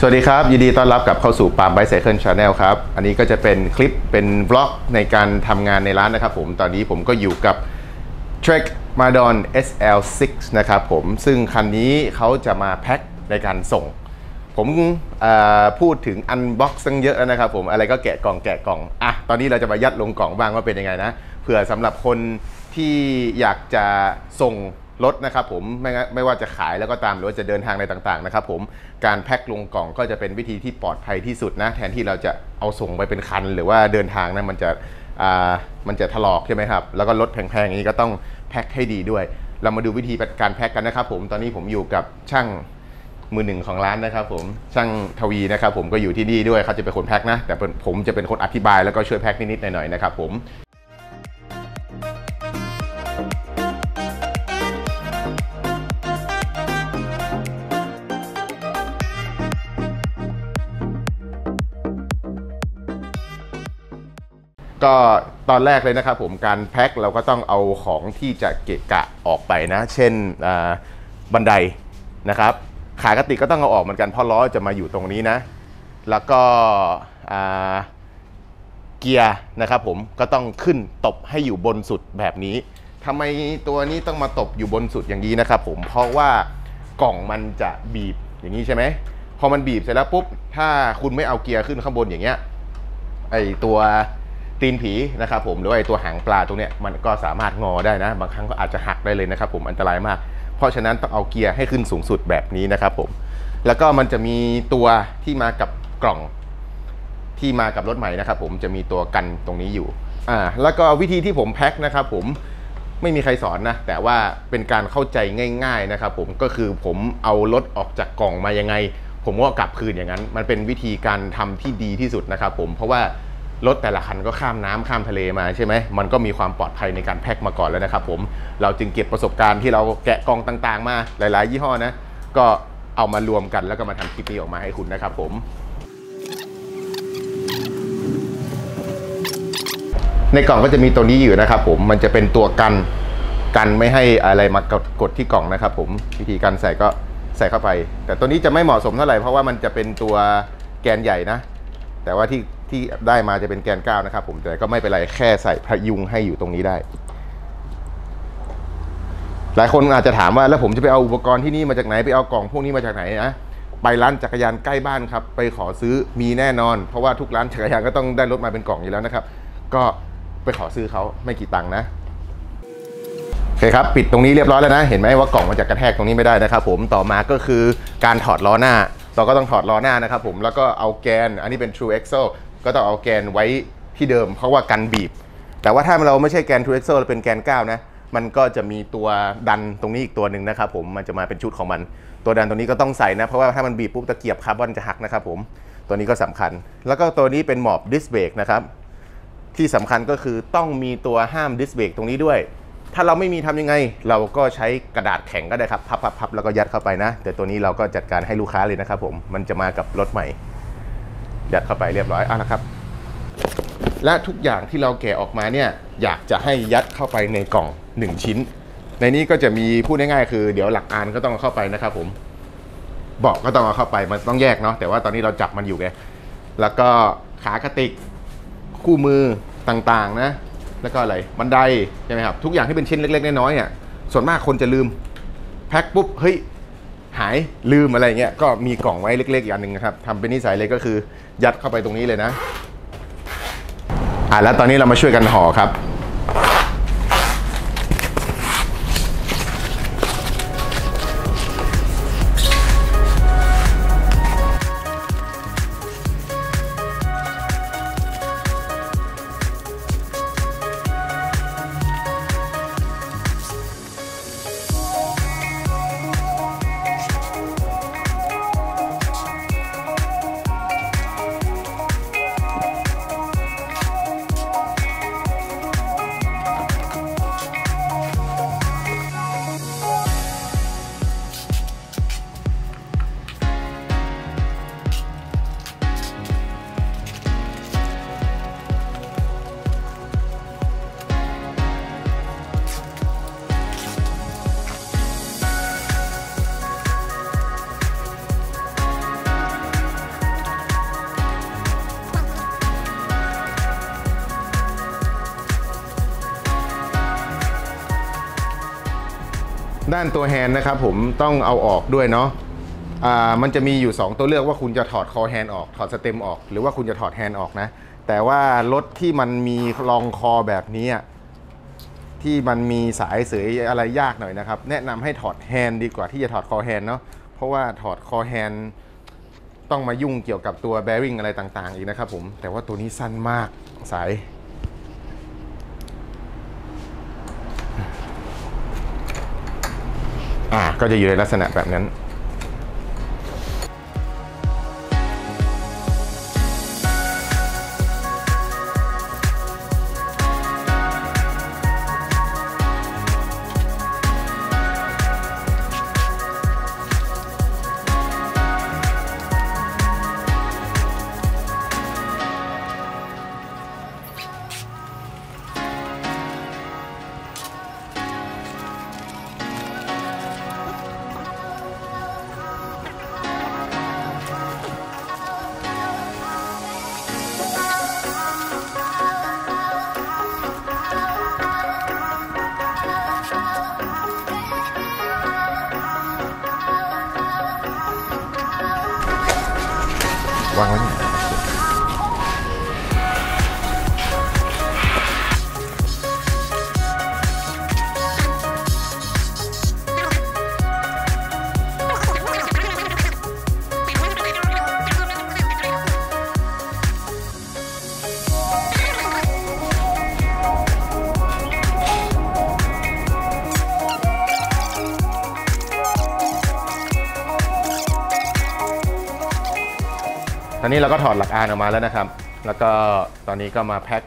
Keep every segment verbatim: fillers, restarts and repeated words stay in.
สวัสดีครับยินดีต้อนรับกลับเข้าสู่ปาล์มไบค์ไซเคิลชาแนลครับอันนี้ก็จะเป็นคลิปเป็นบล็อกในการทำงานในร้านนะครับผมตอนนี้ผมก็อยู่กับ Trek Madon เอส แอล ซิกซ์ นะครับผมซึ่งคันนี้เขาจะมาแพ็คในการส่งผมพูดถึงอันบ็อกซ์ตั้งเยอะแล้วนะครับผมอะไรก็แกะกล่องแกะกล่องอ่ะตอนนี้เราจะมายัดลงกล่องบ้างว่าเป็นยังไงนะเผื่อสำหรับคนที่อยากจะส่งรถนะครับผมไม่ไม่ว่าจะขายแล้วก็ตามหรือว่าจะเดินทางในต่างๆนะครับผมการแพ็คลงกล่องก็จะเป็นวิธีที่ปลอดภัยที่สุดนะแทนที่เราจะเอาส่งไปเป็นคันหรือว่าเดินทางนะมันจะอ่ามันจะถลอกใช่ไหมครับแล้วก็รถแพงๆอย่างนี้ก็ต้องแพ็คให้ดีด้วยเรามาดูวิธีการแพ็คกันนะครับผมตอนนี้ผมอยู่กับช่างมือหนึ่งของร้านนะครับผมช่างทวีนะครับผมก็อยู่ที่นี่ด้วยเขาจะเป็นคนแพ็คนะแต่ผมจะเป็นคนอธิบายแล้วก็ช่วยแพ็คนิดๆหน่อยๆนะครับผมก็ตอนแรกเลยนะครับผมการแพ็คเราก็ต้องเอาของที่จะเกะกะออกไปนะเช่นบันไดนะครับขากระติกก็ต้องเอาออกเหมือนกันเพราะล้อจะมาอยู่ตรงนี้นะแล้วก็เกียร์นะครับผมก็ต้องขึ้นตบให้อยู่บนสุดแบบนี้ทำไมตัวนี้ต้องมาตบอยู่บนสุดอย่างนี้นะครับผมเพราะว่ากล่องมันจะบีบอย่างนี้ใช่ไหมพอมันบีบเสร็จแล้วปุ๊บถ้าคุณไม่เอาเกียร์ขึ้นข้างบนอย่างเงี้ยไอตัวตีนผีนะครับผมหรือว่าไอตัวหางปลาตรงเนี้ยมันก็สามารถงอได้นะบางครั้งก็อาจจะหักได้เลยนะครับผมอันตรายมากเพราะฉะนั้นต้องเอาเกียร์ให้ขึ้นสูงสุดแบบนี้นะครับผมแล้วก็มันจะมีตัวที่มากับกล่องที่มากับรถใหม่นะครับผมจะมีตัวกันตรงนี้อยู่อ่าแล้วก็วิธีที่ผมแพ็คนะครับผมไม่มีใครสอนนะแต่ว่าเป็นการเข้าใจง่ายๆนะครับผมก็คือผมเอารถออกจากกล่องมายังไงผมก็กลับคืนอย่างนั้นมันเป็นวิธีการทำที่ดีที่สุดนะครับผมเพราะว่ารถแต่ละคันก็ข้ามน้ำข้ามทะเลมาใช่ไหมมันก็มีความปลอดภัยในการแพ็คมาก่อนแล้วนะครับผมเราจึงเก็บประสบการณ์ที่เราแกะกล่องต่างๆมาหลายๆยี่ห้อนะก็เอามารวมกันแล้วก็มาทำคลิปนี้ออกมาให้คุณนะครับผมในกล่องก็จะมีตัวนี้อยู่นะครับผมมันจะเป็นตัวกันกันไม่ให้อะไรมากดที่กล่องนะครับผมวิธีการใส่ก็ใส่เข้าไปแต่ตัวนี้จะไม่เหมาะสมเท่าไหร่เพราะว่ามันจะเป็นตัวแกนใหญ่นะแต่ว่าที่ที่ได้มาจะเป็นแกนเก้านะครับผมแต่ก็ไม่เป็นไรแค่ใส่พยุงให้อยู่ตรงนี้ได้หลายคนอาจจะถามว่าแล้วผมจะไปเอาอุปกรณ์ที่นี่มาจากไหนไปเอากล่องพวกนี้มาจากไหนนะไปร้านจักรยานใกล้บ้านครับไปขอซื้อมีแน่นอนเพราะว่าทุกร้านจักรยานก็ต้องได้รถมาเป็นกล่องอยู่แล้วนะครับก็ไปขอซื้อเขาไม่กี่ตังค์นะโอเคครับปิดตรงนี้เรียบร้อยแล้วนะเห็นไหมว่ากล่องมันจะกระแทกตรงนี้ไม่ได้นะครับผมต่อมาก็คือการถอดล้อหน้าเราก็ต้องถอดล้อหน้านะครับผมแล้วก็เอาแกนอันนี้เป็น True Axleก็ต้องเอาแกนไว้ที่เดิมเพราะว่ากันบีบแต่ว่าถ้าเราไม่ใช่แกน True Axle เราเป็นแกนเก้านะมันก็จะมีตัวดันตรงนี้อีกตัวหนึ่งนะครับผมมันจะมาเป็นชุดของมันตัวดันตรงนี้ก็ต้องใส่นะเพราะว่าถ้ามันบีบปุ๊บตะเกียบคาร์บอนจะหักนะครับผมตัวนี้ก็สำคัญแล้วก็ตัวนี้เป็นหมอบดิสเบรกนะครับที่สำคัญก็คือต้องมีตัวห้ามดิสเบรกตรงนี้ด้วยถ้าเราไม่มีทำยังไงเราก็ใช้กระดาษแข็งก็ได้ครับพับๆแล้วก็ยัดเข้าไปนะแต่ตัวนี้เราก็จัดการให้ลูกค้าเลยนะครับผมมันจะมากับรถใหม่ยัดเข้าไปเรียบร้อยอ่ะนะครับและทุกอย่างที่เราแกะออกมาเนี่ยอยากจะให้ยัดเข้าไปในกล่องหนึ่งชิ้นในนี้ก็จะมีพูดง่ายๆคือเดี๋ยวหลักอานก็ต้องเข้าไปนะครับผมเบาะก็ต้องเอาเข้าไปมันต้องแยกเนาะแต่ว่าตอนนี้เราจับมันอยู่ไงแล้วก็ขากระติกคู่มือต่างๆนะแล้วก็อะไรบันไดใช่ไหมครับทุกอย่างที่เป็นชิ้นเล็กๆน้อยๆอ่ะส่วนมากคนจะลืมแพ็คปุ๊บเฮ้ยหายลืมอะไรเงี้ยก็มีกล่องไว้เล็กๆอย่างหนึ่งนะครับทำเป็นนิสัยเลยก็คือยัดเข้าไปตรงนี้เลยนะอ่ะแล้วตอนนี้เรามาช่วยกันห่อครับ ด้านตัวแฮนด์นะครับผมต้องเอาออกด้วยเนาะมันจะมีอยู่สองตัวเลือกว่าคุณจะถอดคอแฮนด์ออกถอดสเต็มออกหรือว่าคุณจะถอดแฮนด์ออกนะแต่ว่ารถที่มันมีรองคอแบบนี้ที่มันมีสายเสยอะไรยากหน่อยนะครับแนะนำให้ถอดแฮนด์ดีกว่าที่จะถอดคอแฮนด์เนาะเพราะว่าถอดคอแฮนด์ต้องมายุ่งเกี่ยวกับตัวแบริ่งอะไรต่างๆอีกนะครับผมแต่ว่าตัวนี้สั้นมากสายอ่าก็จะอยู่ในลักษณะแบบนั้นวางไว้เนี่ยตอนนี้เราก็ถอดหลักอาร์ออกมาแล้วนะครับแล้วก็ตอนนี้ก็มาแพ็ค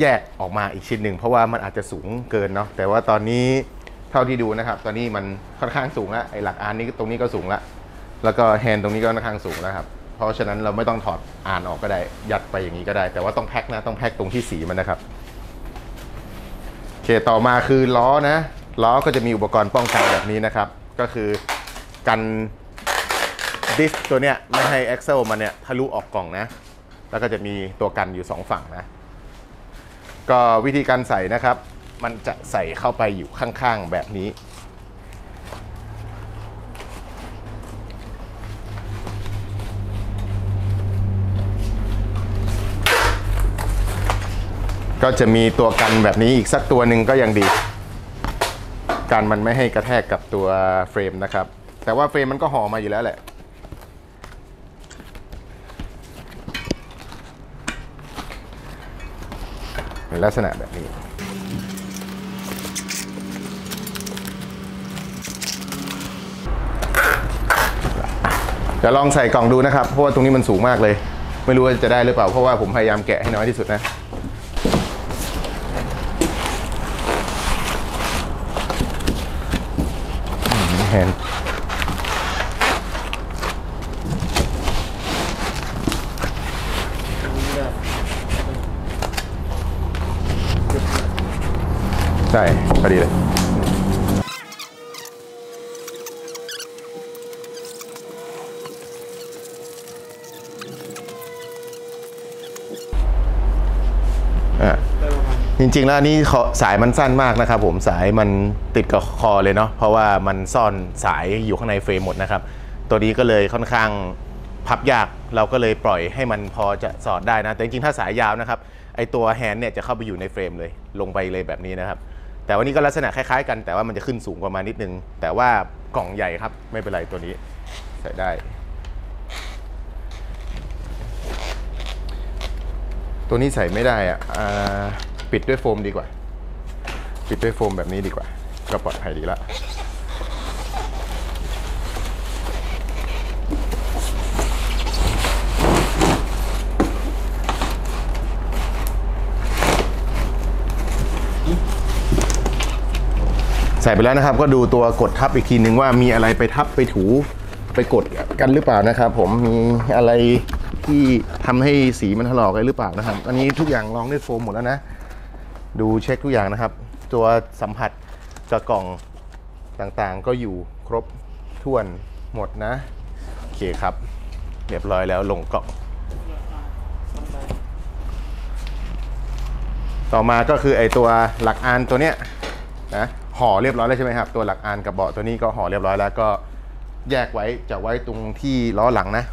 แยกออกมาอีกชิ้นหนึ่งเพราะว่ามันอาจจะสูงเกินเนาะแต่ว่าตอนนี้เท่าที่ดูนะครับตอนนี้มันค่อนข้างสูงแล้วไอ้หลักอาร์นี้ตรงนี้ก็สูงแล้วแล้วก็แฮนด์ตรงนี้ก็ค่อนข้างสูงนะครับเพราะฉะนั้นเราไม่ต้องถอดอาร์ออกก็ได้ยัดไปอย่างนี้ก็ได้แต่ว่าต้องแพ็คนะต้องแพ็คตรงที่สีมันนะครับโอเคต่อมาคือล้อนะล้อก็จะมีอุปกรณ์ป้องกันแบบนี้นะครับก็คือกันดิสตัวเนี้ยไม่ให้แอ็กเซลมันเนี่ยทะลุออกกล่องนะแล้วก็จะมีตัวกันอยู่สองฝั่งนะก็วิธีการใส่นะครับมันจะใส่เข้าไปอยู่ข้างๆแบบนี้ก็จะมีตัวกันแบบนี้อีกสักตัวหนึ่งก็ยังดีกันมันไม่ให้กระแทกกับตัวเฟรมนะครับแต่ว่าเฟรมมันก็ห่อมาอยู่แล้วแหละลักษณะแบบนี้จะลองใส่กล่องดูนะครับเพราะว่าตรงนี้มันสูงมากเลยไม่รู้ว่าจะได้หรือเปล่าเพราะว่าผมพยายามแกะให้น้อยที่สุดนะแฮนด์ใช่พอดีเลยอ่ะจริงๆแล้วนี่สายมันสั้นมากนะครับผมสายมันติดกับคอเลยเนาะเพราะว่ามันซ่อนสายอยู่ข้างในเฟรมหมดนะครับตัวนี้ก็เลยค่อนข้างพับยากเราก็เลยปล่อยให้มันพอจะสอดได้นะแต่จริงๆถ้าสายยาวนะครับไอตัวแฮนด์เนี่ยจะเข้าไปอยู่ในเฟรมเลยลงไปเลยแบบนี้นะครับแต่วันนี้ก็ลักษณะคล้ายๆกันแต่ว่ามันจะขึ้นสูงกว่ามานิดนึงแต่ว่ากล่องใหญ่ครับไม่เป็นไรตัวนี้ใส่ได้ตัวนี้ใส่ไม่ได้อะปิดด้วยโฟมดีกว่าปิดด้วยโฟมแบบนี้ดีกว่าก็ปลอดภัยดีละใส่ไปแล้วนะครับก็ดูตัวกดทับอีกทีนึงว่ามีอะไรไปทับไปถูไปกดกันหรือเปล่านะครับผมมีอะไรที่ทำให้สีมันถลอกอะไรหรือเปล่านะครับอันนี้ทุกอย่างลองด้วยโฟมหมดแล้วนะดูเช็คทุกอย่างนะครับตัวสัมผัสกับกล่องต่างๆก็อยู่ครบถ้วนหมดนะโอเคครับเรียบร้อยแล้วลงกล่องต่อมาก็คือไอตัวหลักอานตัวเนี้ยนะ ห่อเรียบร้อยแล้วใช่ไหมครับตัวหลักอานกับเบาะตัวนี้ก็ห่อเรียบร้อยแล้วก็แยกไว้จะไว้ตรงที่ล้อหลังนะ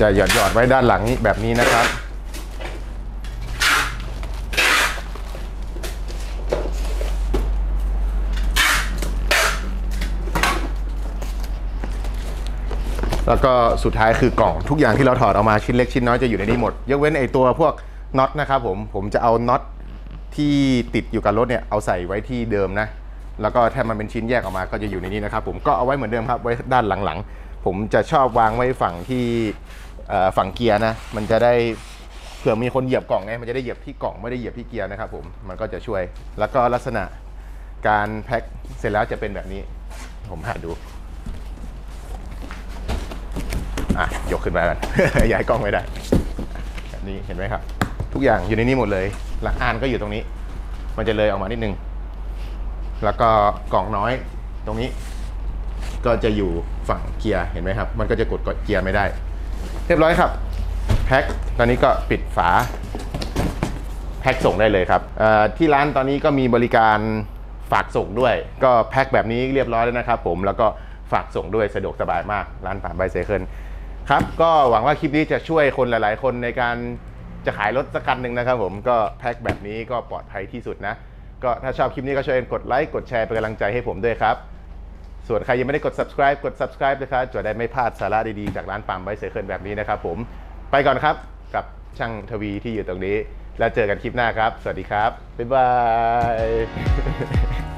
จะหยอดหยอดไว้ด้านหลังนี้แบบนี้นะครับแล้วก็สุดท้ายคือกล่องทุกอย่างที่เราถอดออกมาชิ้นเล็กชิ้นน้อยจะอยู่ในนี้หมดยกเว้นไอตัวพวกน็อตนะครับผมผมจะเอาน็อตที่ติดอยู่กับรถเนี่ยเอาใส่ไว้ที่เดิมนะแล้วก็ถ้ามันเป็นชิ้นแยกออกมาก็จะอยู่ในนี้นะครับผมก็เอาไว้เหมือนเดิมครับไว้ด้านหลังๆผมจะชอบวางไว้ฝั่งที่ฝั่งเกียร์นะมันจะได้เผื่อมีคนเหยียบกล่องไงมันจะได้เหยียบที่กล่องไม่ได้เหยียบที่เกียร์นะครับผมมันก็จะช่วยแล้วก็ลักษณะการแพ็คเสร็จแล้วจะเป็นแบบนี้ผมหาดูอ่ะยกขึ้นมากัน ย้ายกล้องไม่ได้แบบนี้เห็นไหมครับทุกอย่างอยู่ในนี้หมดเลยหลักอานก็อยู่ตรงนี้มันจะเลยออกมานิดนึงแล้วก็กล่องน้อยตรงนี้ก็จะอยู่ฝั่งเกียร์เห็นไหมครับมันก็จะกดกดเกียร์ไม่ได้เรียบร้อยครับแพ็คตอนนี้ก็ปิดฝาแพ็คส่งได้เลยครับที่ร้านตอนนี้ก็มีบริการฝากส่งด้วยก็แพ็คแบบนี้เรียบร้อยแล้วนะครับผมแล้วก็ฝากส่งด้วยสะดวกสบายมากร้านป่านไบไซเคิลครับก็หวังว่าคลิปนี้จะช่วยคนหลายๆคนในการจะขายรถสักคันหนึ่งนะครับผมก็แพ็คแบบนี้ก็ปลอดภัยที่สุดนะก็ถ้าชอบคลิปนี้ก็ช่วยกดไลค์กดแชร์เป็นกำลังใจให้ผมด้วยครับส่วนใครยังไม่ได้กด subscribe กด subscribe นะครับจะได้ไม่พลาดสาระดีๆจากร้านป่านไบไซเคิลแบบนี้นะครับผมไปก่อนครับกับช่างทวีที่อยู่ตรงนี้แล้วเจอกันคลิปหน้าครับสวัสดีครับบ๊ายบาย